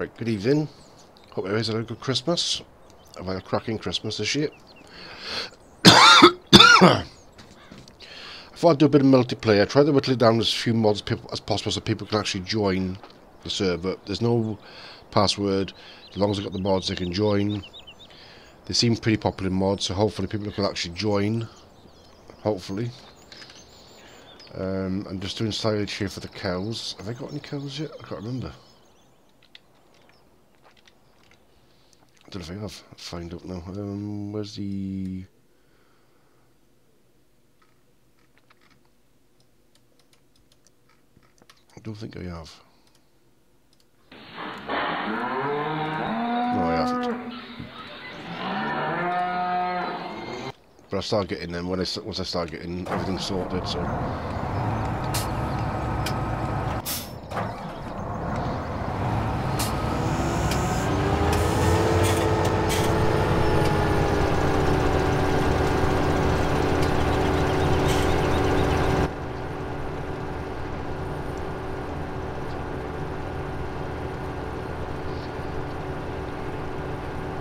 Right, good evening. Hope everybody's had a good Christmas. I've had a cracking Christmas this year. I thought I'd do a bit of multiplayer. Try to whittle it down as few mods as possible so people can actually join the server. There's no password. As long as they've got the mods, they can join. They seem pretty popular mods, so hopefully people can actually join. Hopefully. I'm just doing silage here for the cows. Have I got any cows yet? I can't remember. I don't know if I have. I'll find out now. Where's the... I don't think I have. No, I haven't. But I'll start getting them once I start getting everything sorted, so...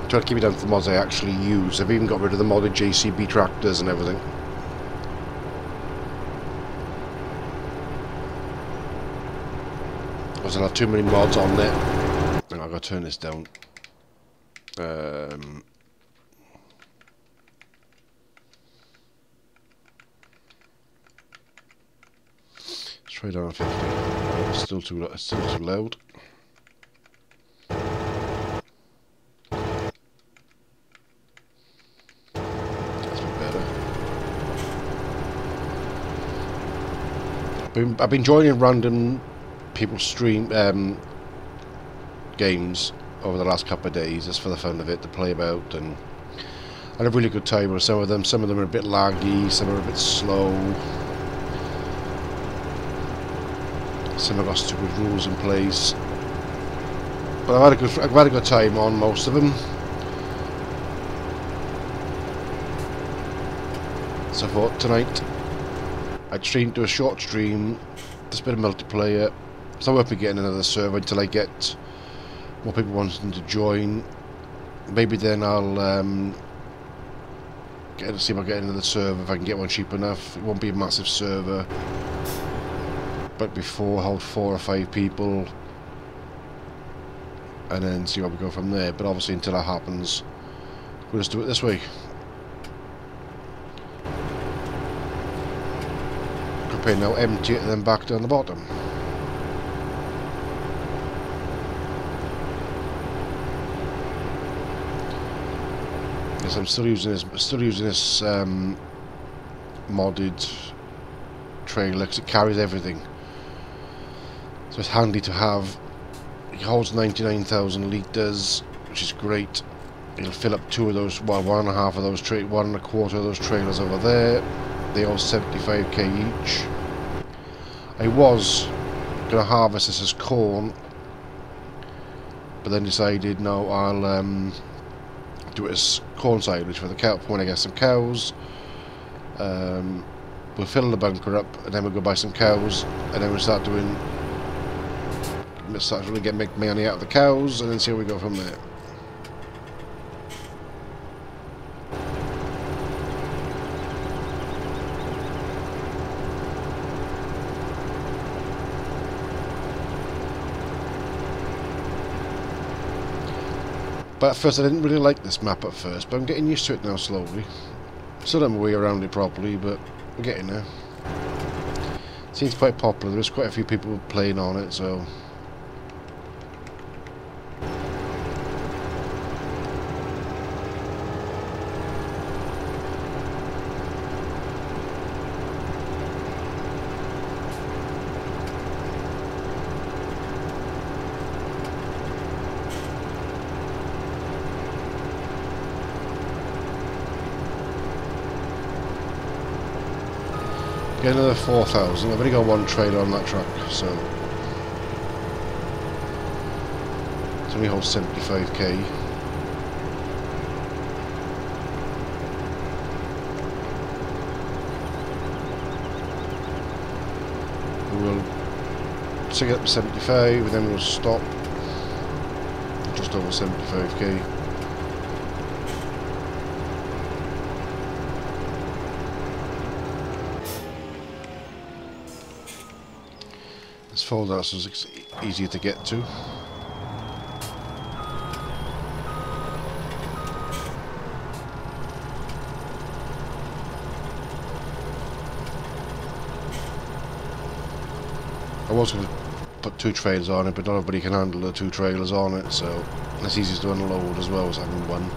Try to keep it down to the mods I actually use. I've even got rid of the modded JCB tractors and everything. Because I have too many mods on there. And I've got to turn this down. Let's try down 50. It's still too loud. I've been joining random people stream games over the last couple of days just for the fun of it, to play about, and I had a really good time with some of them. Some of them are a bit laggy, some are a bit slow, some have got stupid rules in place, but I've had a good time on most of them. So I thought tonight I'd do a short stream, just a bit of multiplayer. It's not worth me getting another server until I get more people wanting to join. Maybe then I'll see if I get another server, if I can get one cheap enough. It won't be a massive server, but before hold 4 or 5 people, and then see where we go from there. But obviously until that happens, we'll just do it this way. Now empty it and then back down the bottom. Yes, I'm still using this modded trailer because it carries everything, so it's handy to have. It holds 99,000 litres, which is great. It'll fill up 2 of those, well, 1.5 of those, 1.25 of those trailers over there. They all 75k each. I was going to harvest this as corn, but then decided no, I'll do it as corn silage for the cow. When I get some cows, we'll fill the bunker up, and then we'll go buy some cows, and then we'll start to really get money out of the cows, and then see where we go from there. But at first I didn't really like this map at first, but I'm getting used to it now slowly. Still don't know my way around it properly, but we're getting there. It seems quite popular. There's quite a few people playing on it, so... Get another 4,000. I've only got 1 trailer on that track, so it only holds 75k. We'll take it up to 75, and then we'll stop. just over 75k. This fold house is easier to get to. I was going to put two trailers on it, but not everybody can handle the two trailers on it, so it's easier to unload as well as having one.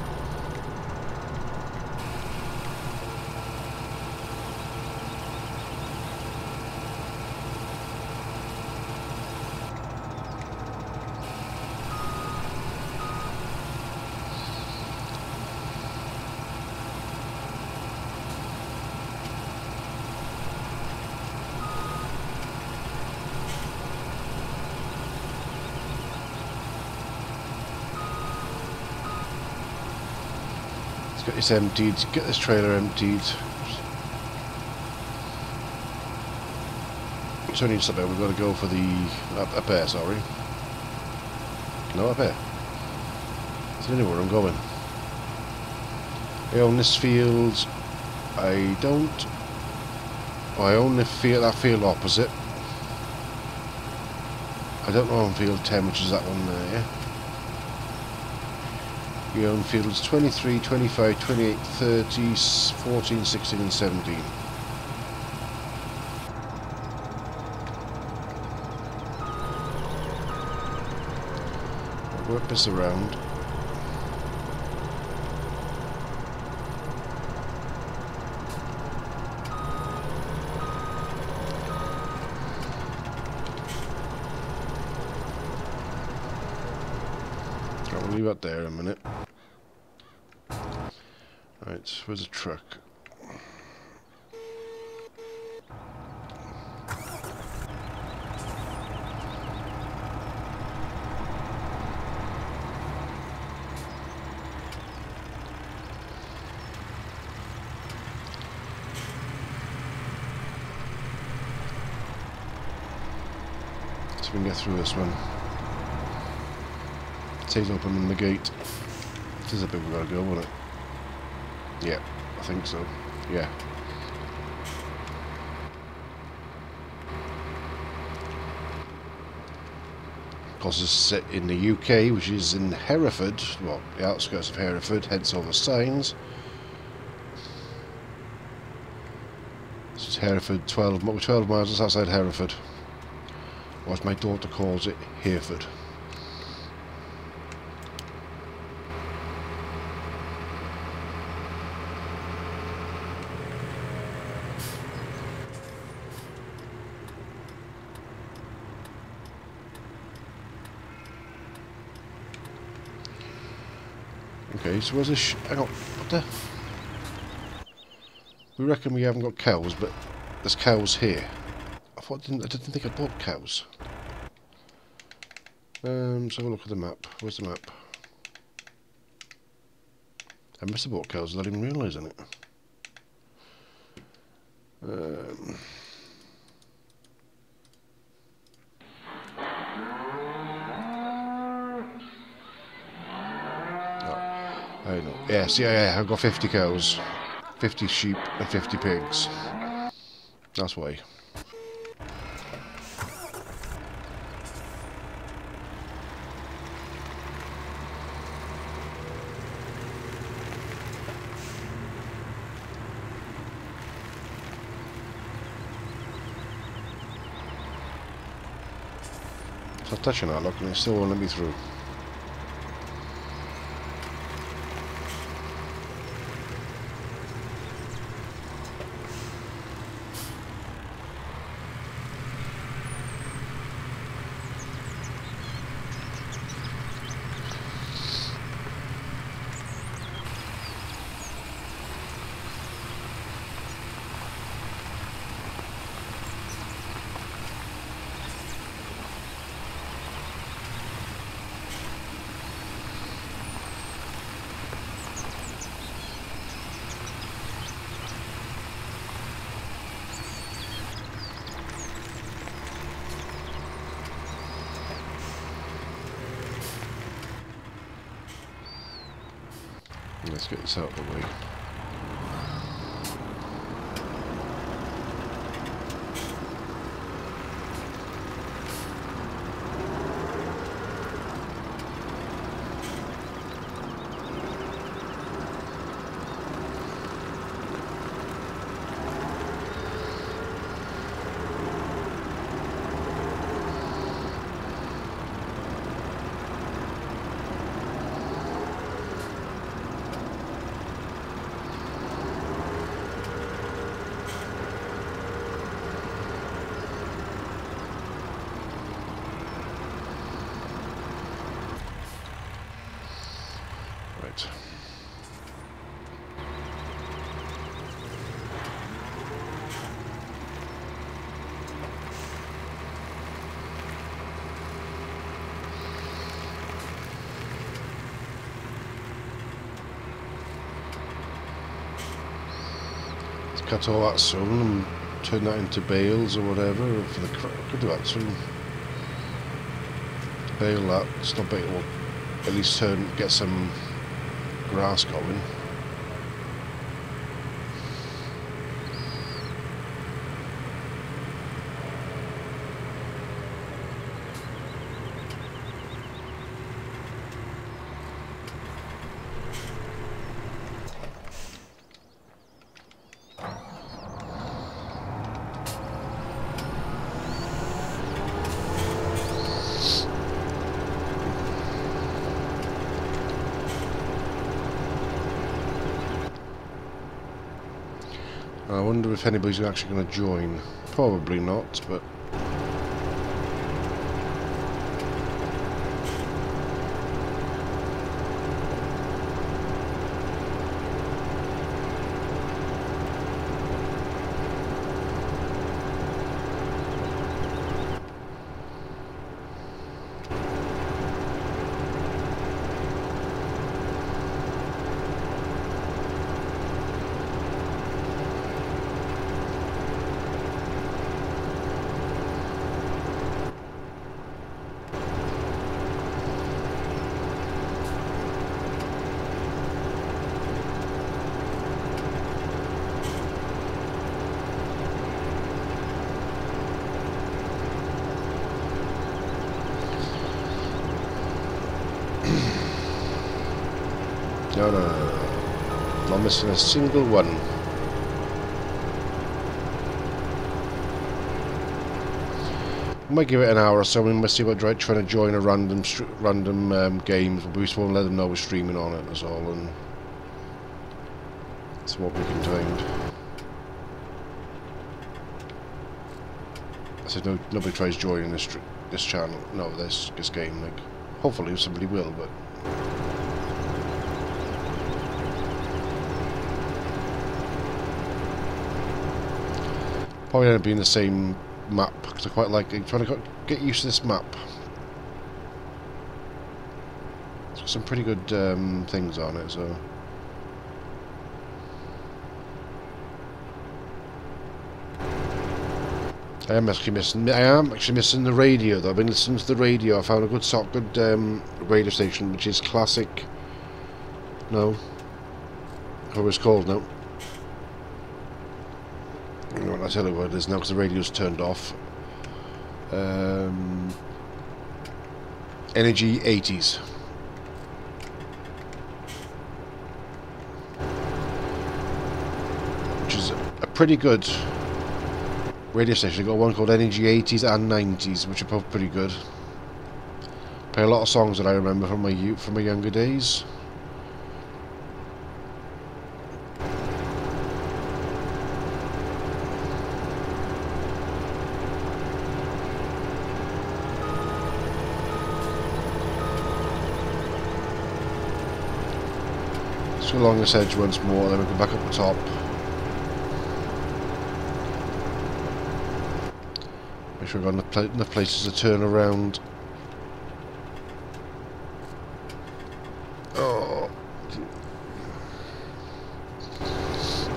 Get this emptied, get this trailer emptied. So we need something, we've got to go for the... up there, sorry. No, up there. Is there anywhere I'm going? I own this field. I don't... I own the field, that field opposite. I don't own field 10, which is that one there. We own fields 23, 25, 28, 30, 14, 16 and 17. I'll work this around. I'll leave that there a minute. Right, where's the truck? So we can get through this one. Stays open in the gate. This is a bit we gotta go, won't it? Yeah, I think so. Yeah. Of course, it's set in the UK, which is in Hereford, well, the outskirts of Hereford, hence all the signs. This is Hereford, 12 miles just outside Hereford. Or as my daughter calls it, Hereford. Okay, so where's this hang on, what the? We reckon we haven't got cows, but there's cows here. I didn't think I bought cows. So we'll look at the map. Where's the map? I must have bought cows without even realising it. I know. Yes, yeah, I've got 50 cows, 50 sheep and 50 pigs. That's why. So I'm touching that lock and it still won't let me through. Let's get this out of the way. Cut all that sun and turn that into bales or whatever for the crop. Could do that soon. Bale that, it's not bale, well, at least turn, get some grass going. I wonder if anybody's actually going to join. Probably not, but... No, no, no, not missing a single one. I might give it an hour or so. We might see about trying to join a random games. We just won't let them know we're streaming on it. That's all, and it's what we contained. I said no, nobody tries joining this channel. No, this game. Like, hopefully somebody will, but. Probably end up being the same map because I quite like it. Trying to get used to this map. It's got some pretty good things on it, so. I am actually missing the radio though. I've been listening to the radio. I found a good radio station, which is classic. No. What it's called now. I'll tell you what it is now because the radio's turned off. Energy 80s. Which is a pretty good radio station. They've got one called Energy 80s and 90s, which are both pretty good. Play a lot of songs that I remember from my youth, from my younger days. Along this edge once more, then we go back up the top. Make sure we've got enough places to turn around. Oh,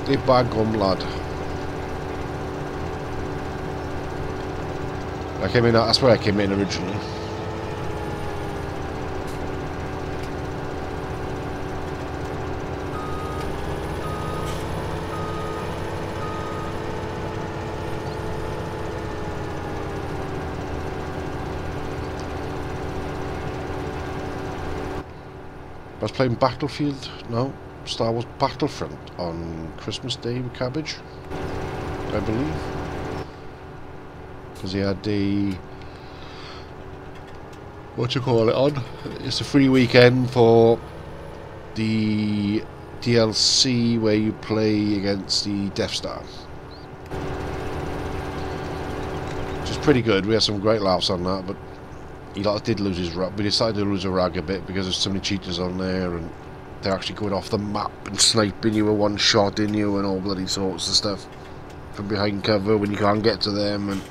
the bad gum lad. I came in. That's where I came in originally. I was playing Battlefield, no, Star Wars Battlefront on Christmas Day with Cabbage, I believe. Because he had the... on. It's a free weekend for the DLC where you play against the Death Star. Which is pretty good, we had some great laughs on that, but he did lose his rag. We decided to lose a rag a bit because there's so many cheaters on there and they're actually going off the map and sniping you with one shot in you and all bloody sorts of stuff. From behind cover when you can't get to them and...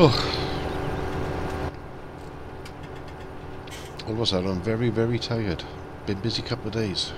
Oh. All of a sudden I'm very, very tired. Been busy couple of days.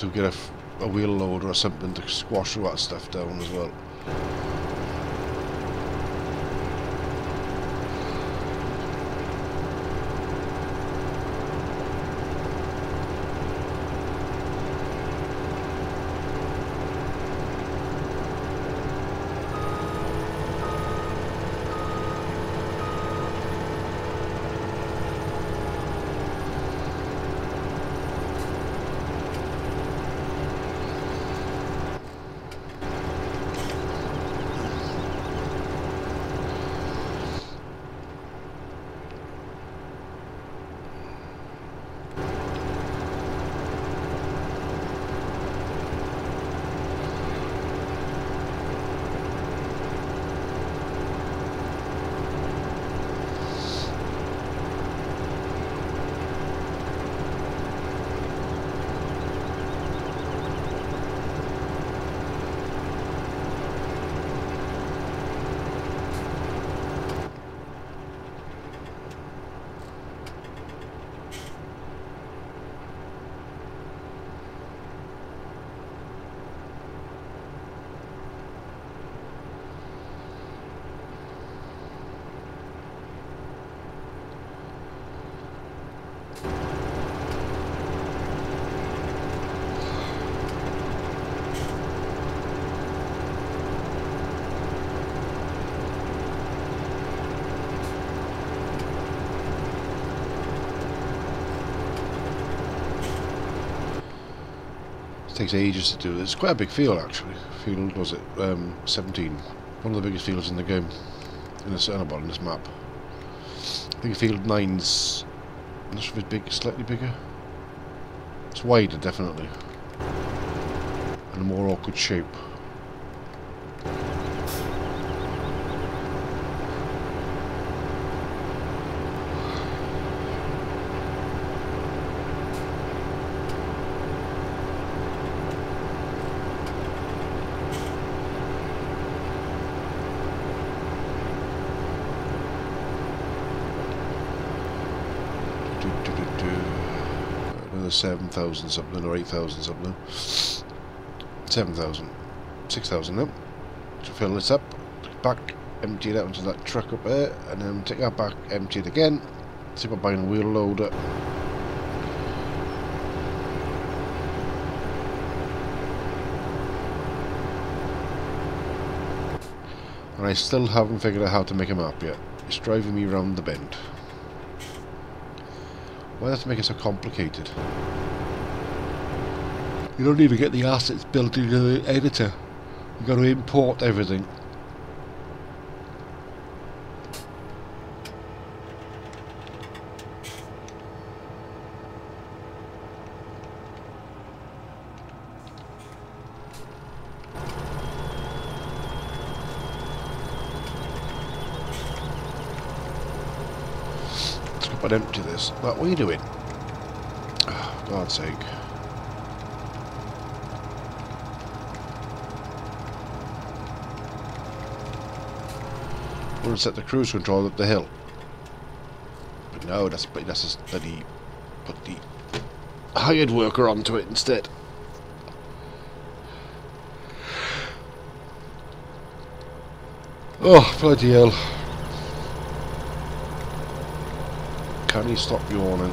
To get a wheel load or something to squash all that stuff down as well. Takes ages to do this. It's quite a big field actually. Field was it? 17. One of the biggest fields in the game. in the centre on this map. I think Field 9's this bit big, slightly bigger. It's wider, definitely, and a more awkward shape. Another 7,000 something or 8,000 something. 7,000. 6,000 now. To fill this up. Back, empty it out into that truck up there. And then take that back, empty it again. See about buying a wheel loader. And I still haven't figured out how to make a map yet. It's driving me round the bend. Why does it make it so complicated? You don't even get the assets built into the editor. You've got to import everything. I'd empty this. What are you doing? Oh, for God's sake. We'll set the cruise control up the hill. But no, that's a bloody... put the hired worker onto it instead. Oh, bloody hell. Can you stop yawning?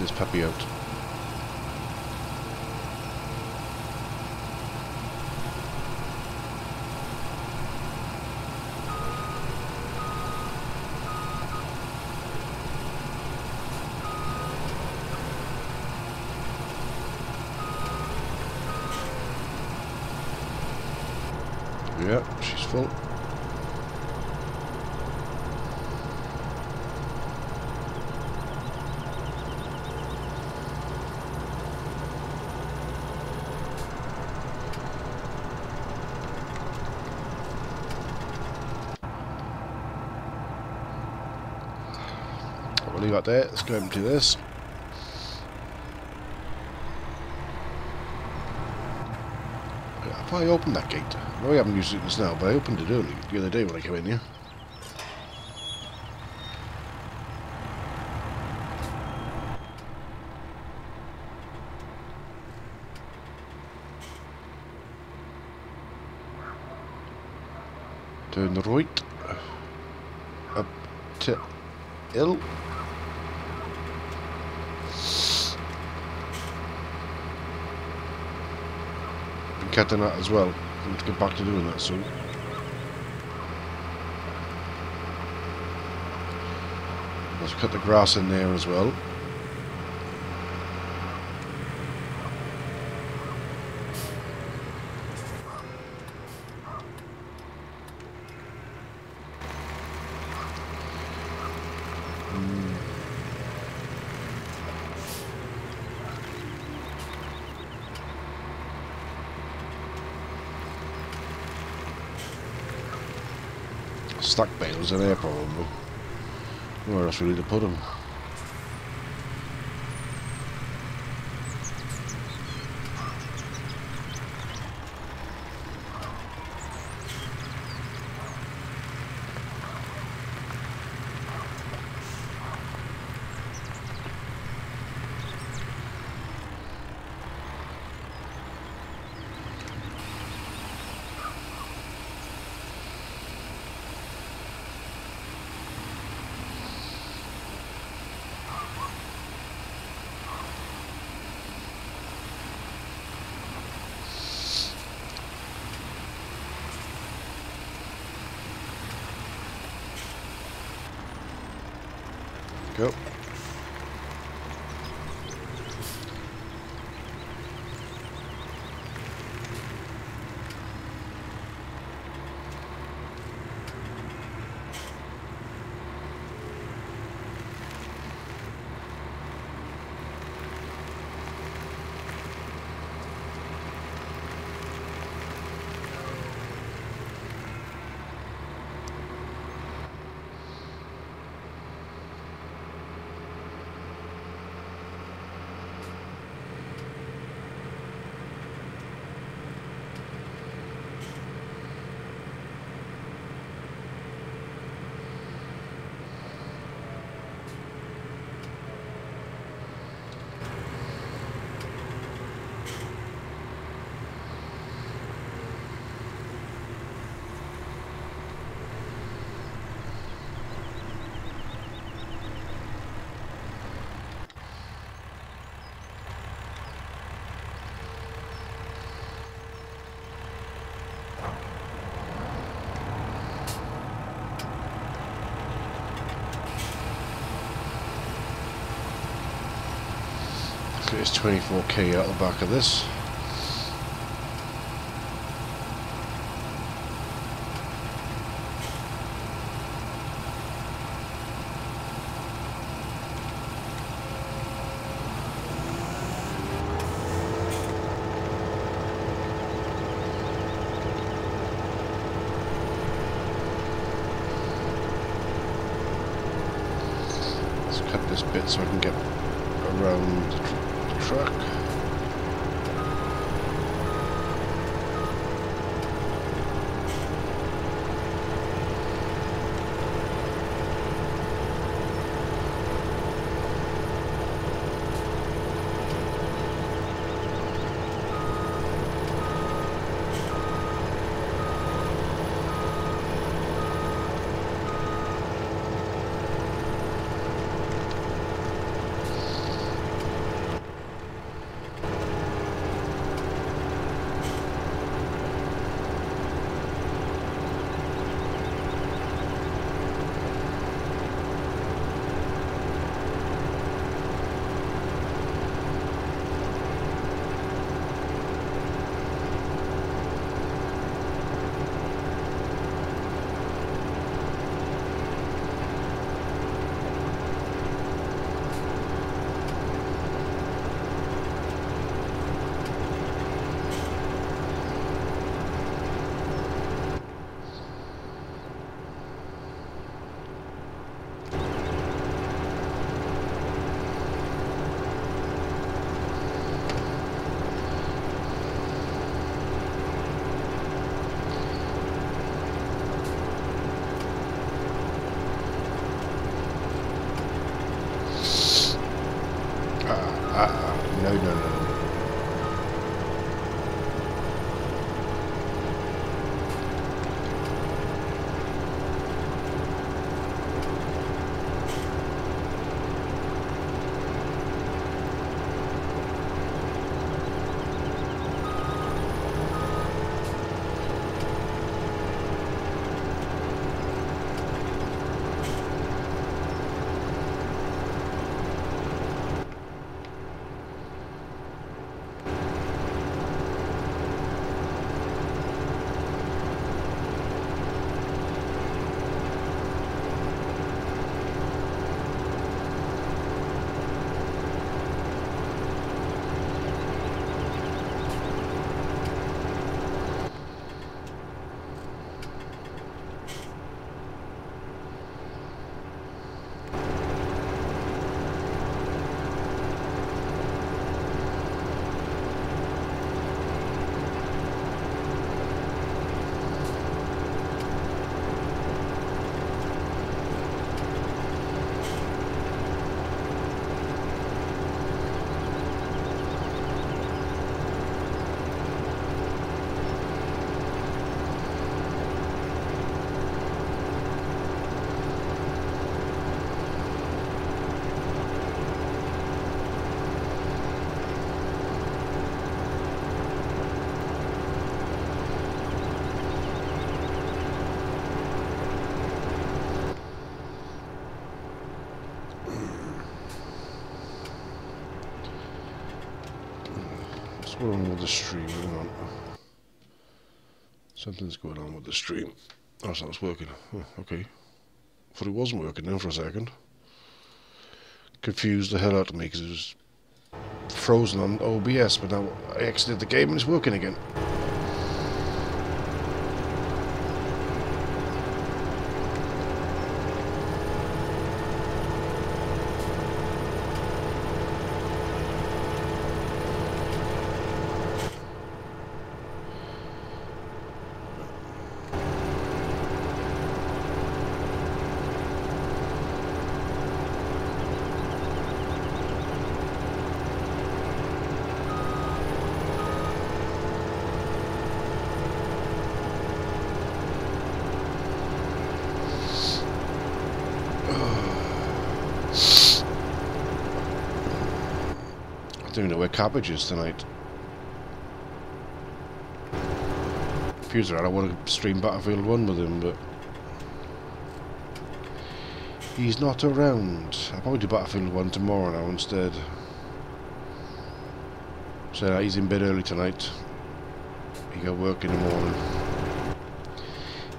This puppy out. Yeah, she's full. Got there. Let's go empty this. I've probably opened that gate. I know I haven't used it just now, but I opened it early the other day when I came in here. Turn the right up to hill. Cutting that as well. I need to get back to doing that soon. Let's cut the grass in there as well. Stack balers in here probably. Where else we need to put them? Go. It's 24k out the back of this. Let's cut this bit so I can get around the truck. We're on with the stream, hang on. Something's going on with the stream. Oh, so it's working. Oh, okay. I thought it wasn't working then for a second. Confused the hell out of me because it was frozen on OBS, but now I exited the game and it's working again. I don't even know where cabbage is tonight. Computer, I want to stream Battlefield 1 with him, but he's not around. I'll probably do Battlefield 1 tomorrow now instead. So he's in bed early tonight. He got work in the morning.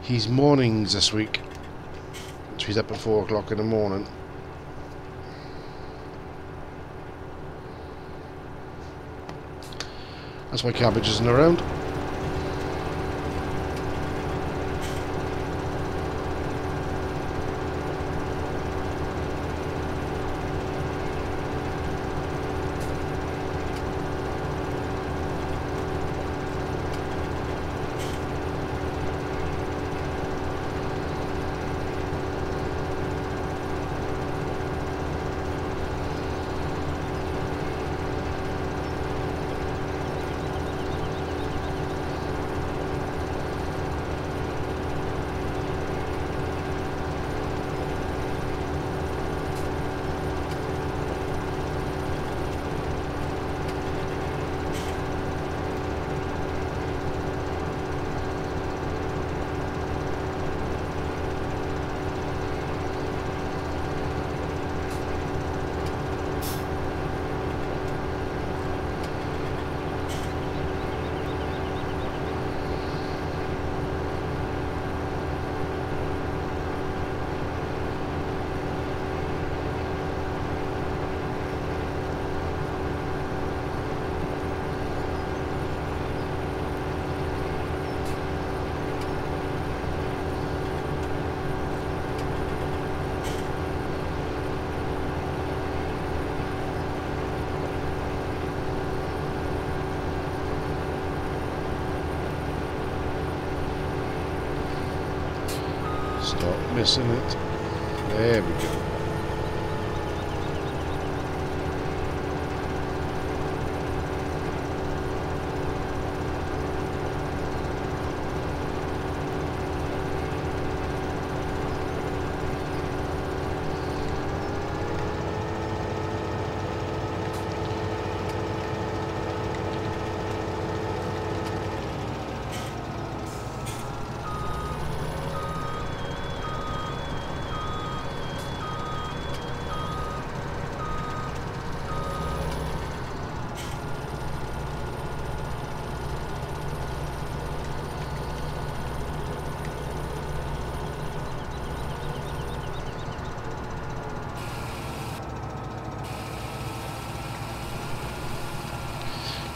He's mornings this week, so he's up at 4 o'clock in the morning. That's why cabbage isn't around. Stop missing it. There we go.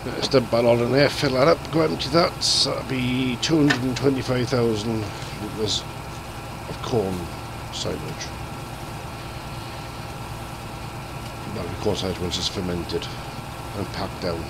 Let's dump that on in there, fill that up, go empty that, so that'll be 225,000 litres of corn silage. That'll be corn silage once it's fermented and packed down.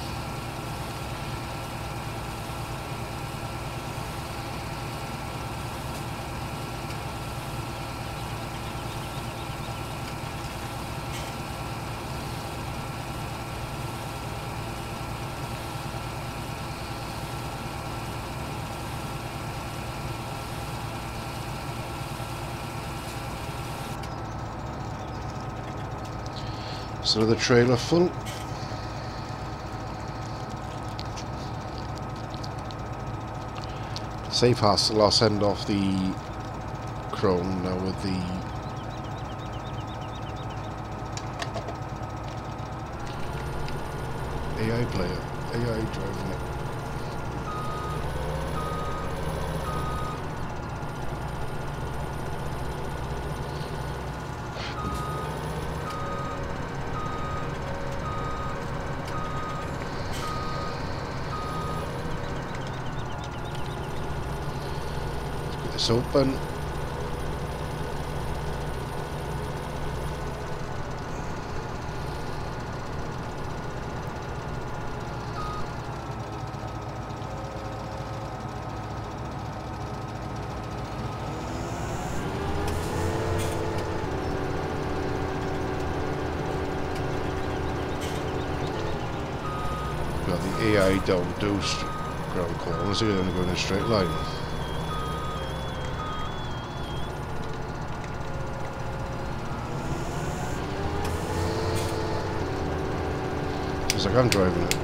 So the trailer full. Safe hassle, I'll send off the chrome now with the AI player, AI driving it. Let's get this open. AI down those ground corners here and go in a straight line. It's like I'm driving it.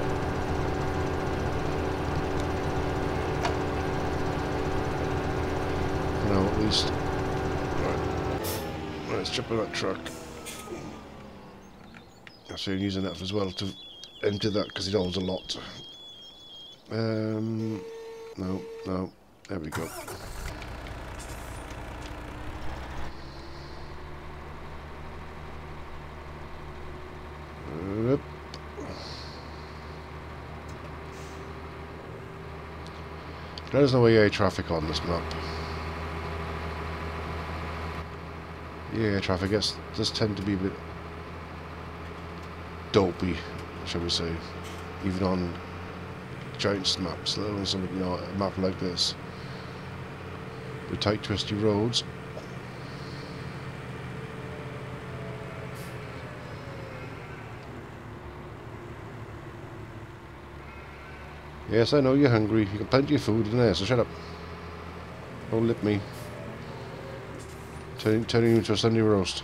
No, at least. Right. Let's jump on that truck. I've seen using that as well to empty that because it holds a lot. No, there we go. Yep. There's no AA traffic on this map. Yeah, traffic does tend to be a bit dopey, shall we say, even on giant maps, let alone something, you know, a map like this. The tight, twisty roads. Yes, I know you're hungry. You got plenty of food in there, so shut up. Don't lip me. Turning you into a Sunday roast.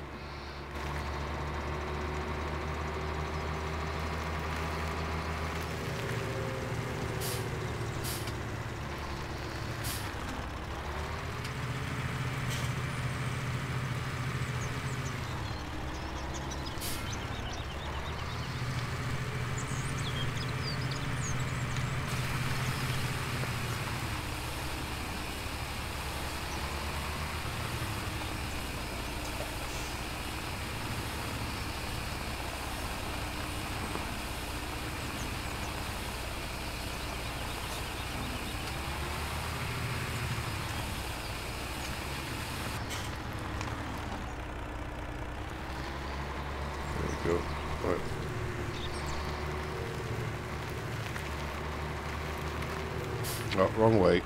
Oh, wrong way.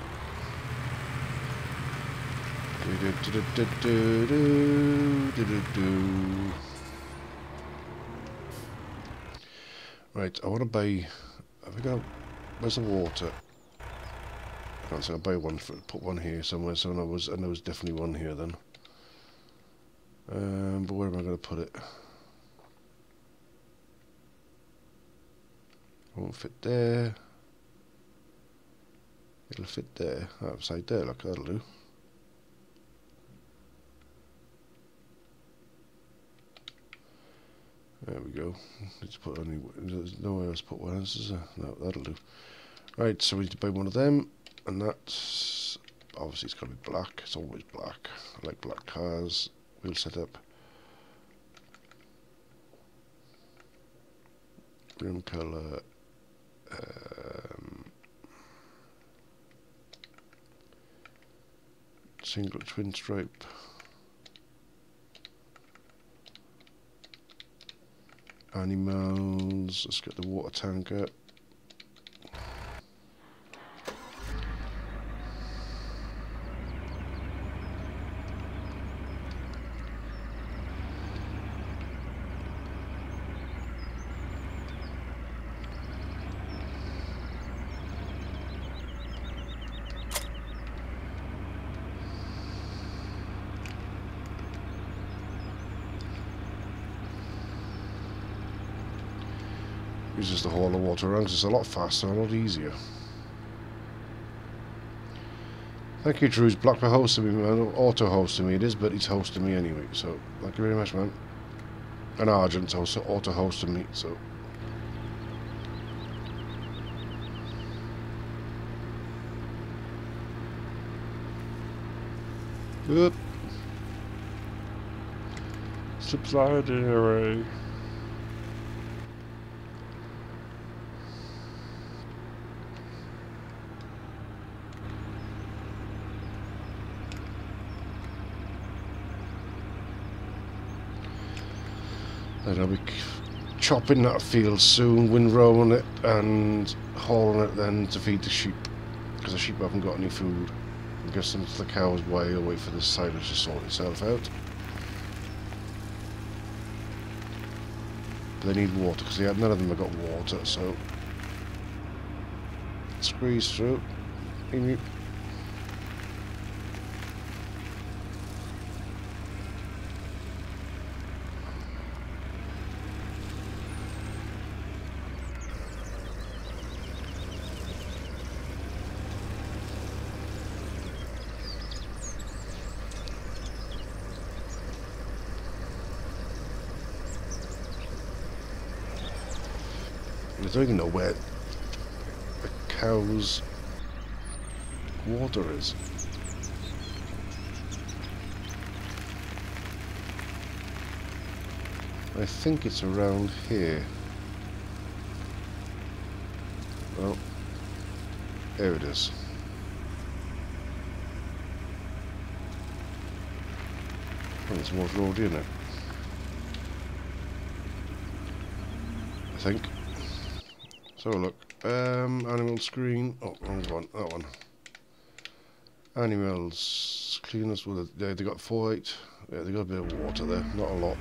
Right, I want to buy. Have we got? Where's the water? I can't say. I'll buy one. Put one here somewhere. So I know there was definitely one here then. But where am I going to put it? Won't fit there. It'll fit there, outside there, look, that'll do. There we go. Let's put only. There's nowhere else to put one else, is there? No, that'll do. Right, so we need to buy one of them, and that's obviously it's got to be black. It's always black. I like black cars. Wheel setup. Rim colour. Single twin stripe. Animals. Let's get the water tanker. Uses the haul of water around, it's a lot faster and a lot easier. Thank you, Drew's Black, for hosting me, man. Auto-hosting me it is, but he's hosting me anyway, so thank you very much, man. And Argent's also auto-hosting me, so Oop. Supply array. Then I'll be chopping that field soon, windrowing it and hauling it then to feed the sheep, because the sheep haven't got any food. I'm guessing it's the cows while you'll wait for this silage to sort itself out. But they need water, because none of them have got water, so... Squeeze through. I don't even know where the cow's water is. I think it's around here. Well, there it is. Oh, there's water already in it, I think. So look, animal screen. Oh, wrong one. That one. Animals. Cleaners with. Yeah, they got 4.8. Yeah, they got a bit of water there. Not a lot.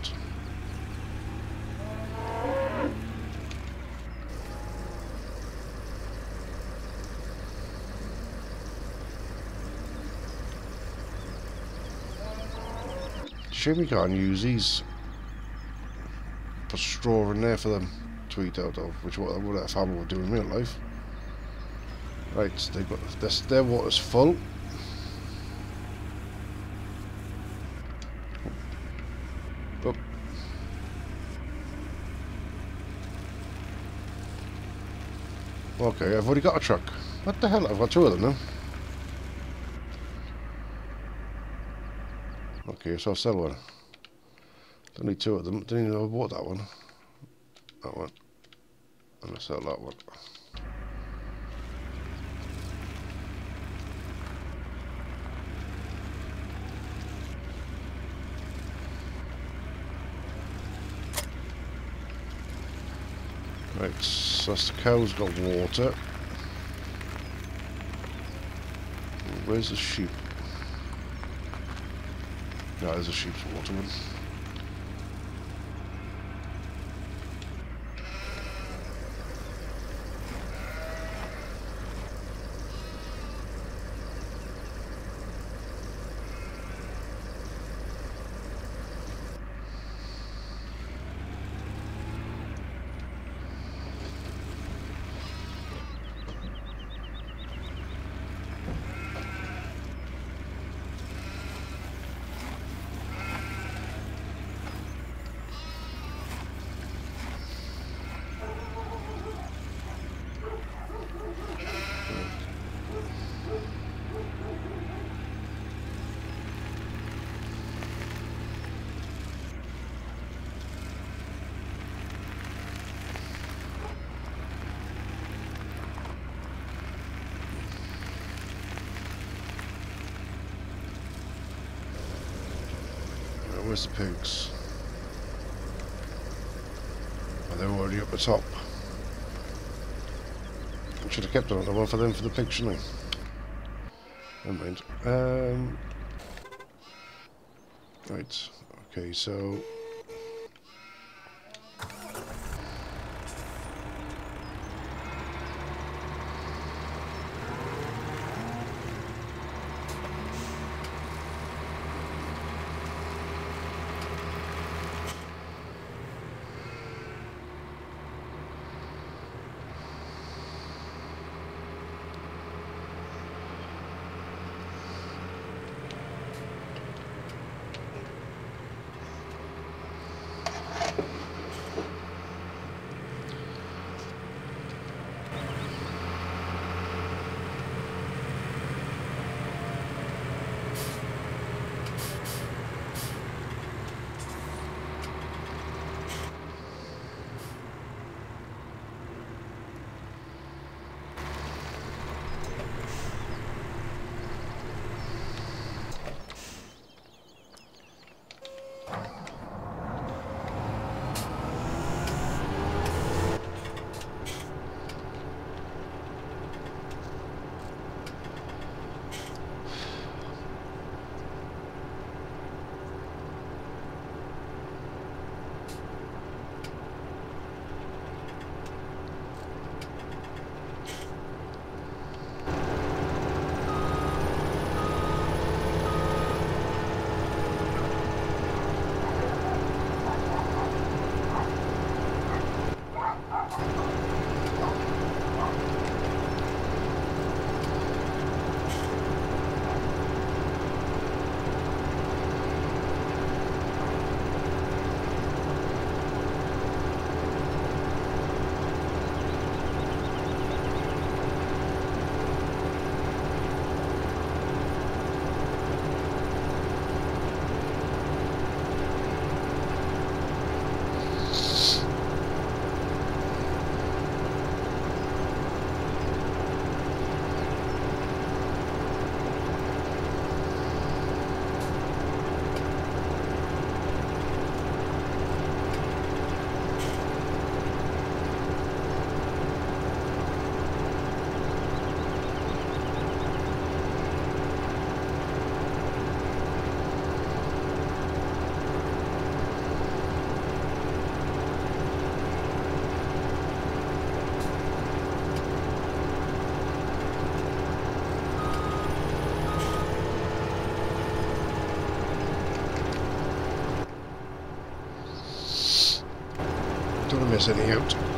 Shame we can't use these. Put straw in there for them. Eat out of, which what that farmer would do in real life. Right, they've got this, their water's full. Oh. Okay, I've already got a truck. What the hell? I've got two of them now. Okay, so I'll sell one. Don't need two of them. Don't even know I bought that one. That one. I'm going to sell that one. Right, so that's the cow's got water. Where's the sheep? No, there's a sheep's water one. Where's the pigs? Oh, they're already up the top. I should have kept another one for them for the pig, shouldn't I? Never mind. Right. Okay, so... miss any out.